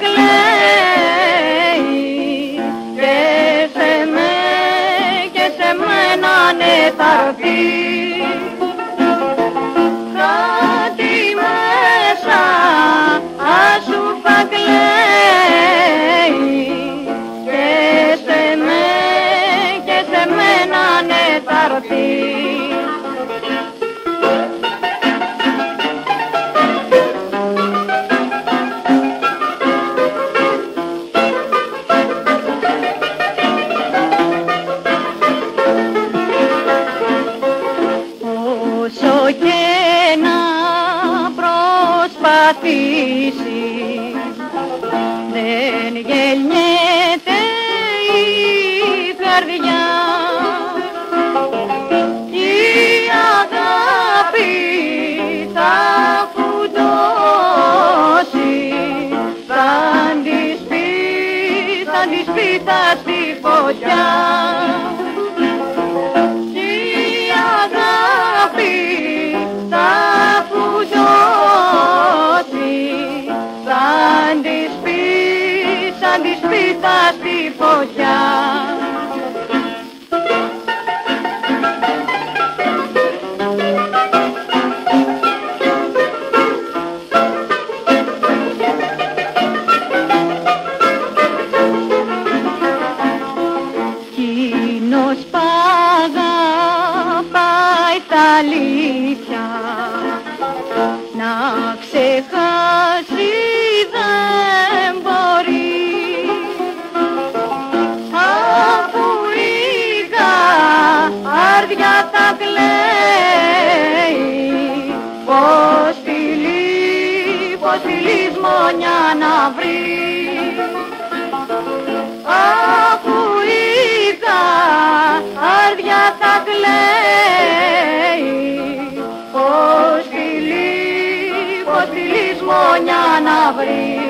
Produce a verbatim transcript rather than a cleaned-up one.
κλαίει και σε με, και σε μένα ναι θα ρωτεί. Κάτι μέσα ασούφα κλαίει και σε με, και σε μένα ναι θα ρωτεί. Όσο και να προσπαθήσεις, δεν γελιέται η καρδιά. Η αγάπη θα φουντώσει, σαν τη σπίτα στη φωτιά. Σαν τη σπίτα στη φωτιά. Κοινός π' αγαπάει τ' αλήθεια, να ξεχάσει δεν μπορεί. Τα κλαίει πως φιλεί, πως φιλείς μονιά να βρει. Αφού είχα άρδια τα κλαίει πως φιλεί, πως φιλείς μονιά να βρει.